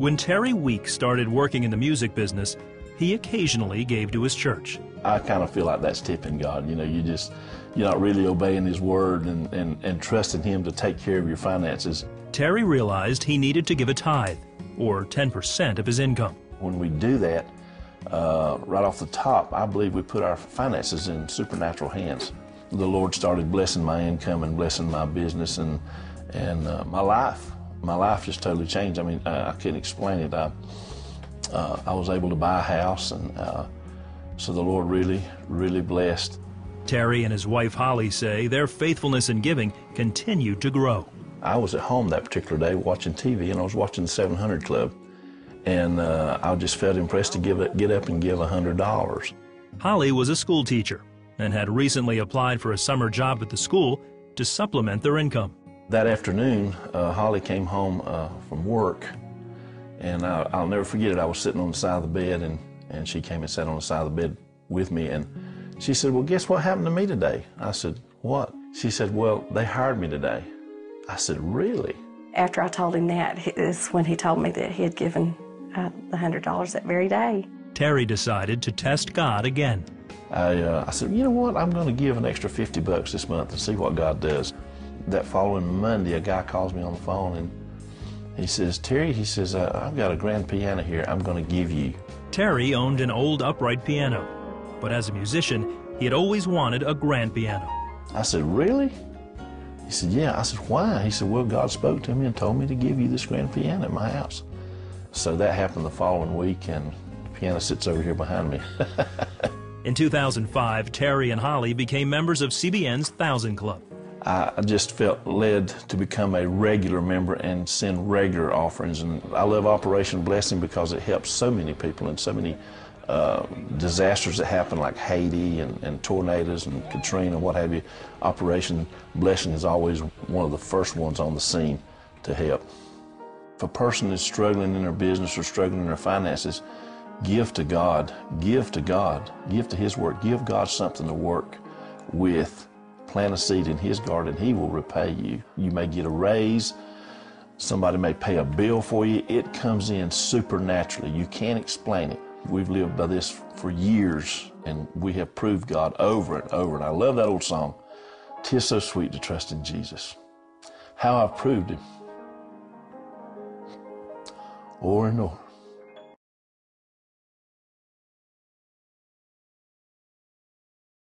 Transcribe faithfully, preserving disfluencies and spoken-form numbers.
When Terry Weeks started working in the music business, he occasionally gave to his church. I kind of feel like that's tipping God. You know, you just, you're not really obeying His word and, and, and trusting Him to take care of your finances. Terry realized he needed to give a tithe, or ten percent of his income. When we do that, uh, right off the top, I believe we put our finances in supernatural hands. The Lord started blessing my income and blessing my business and, and uh, my life. My life just totally changed. I mean, I, I couldn't explain it. I, uh, I was able to buy a house, and uh, so the Lord really, really blessed. Terry and his wife Holly say their faithfulness in giving continued to grow. I was at home that particular day watching T V, and I was watching The seven hundred Club, and uh, I just felt impressed to give it, get up and give one hundred dollars. Holly was a school teacher and had recently applied for a summer job at the school to supplement their income. That afternoon, uh, Holly came home uh, from work, and I, I'll never forget it. I was sitting on the side of the bed, and, and she came and sat on the side of the bed with me, and she said, "Well, guess what happened to me today?" I said, "What?" She said, "Well, they hired me today." I said, "Really?" After I told him that, is when he told me that he had given uh, the one hundred dollars that very day. Terry decided to test God again. I, uh, I said, "You know what, I'm going to give an extra fifty bucks this month and see what God does." That following Monday, a guy calls me on the phone, and he says, "Terry," he says, uh, "I've got a grand piano here I'm going to give you." Terry owned an old upright piano, but as a musician, he had always wanted a grand piano. I said, "Really?" He said, "Yeah." I said, "Why?" He said, "Well, God spoke to me and told me to give you this grand piano at my house." So that happened the following week, and the piano sits over here behind me. In two thousand five, Terry and Holly became members of C B N's Thousand Club. I just felt led to become a regular member and send regular offerings. And I love Operation Blessing because it helps so many people and so many uh, disasters that happen, like Haiti and, and tornadoes and Katrina, what have you. Operation Blessing is always one of the first ones on the scene to help. If a person is struggling in their business or struggling in their finances, give to God, give to God, give to His work, give God something to work with. Plant a seed in His garden, He will repay you. You may get a raise, somebody may pay a bill for you. It comes in supernaturally. You can't explain it. We've lived by this for years, and we have proved God over and over. And I love that old song, "'Tis so sweet to trust in Jesus." How I've proved Him, o'er and o'er.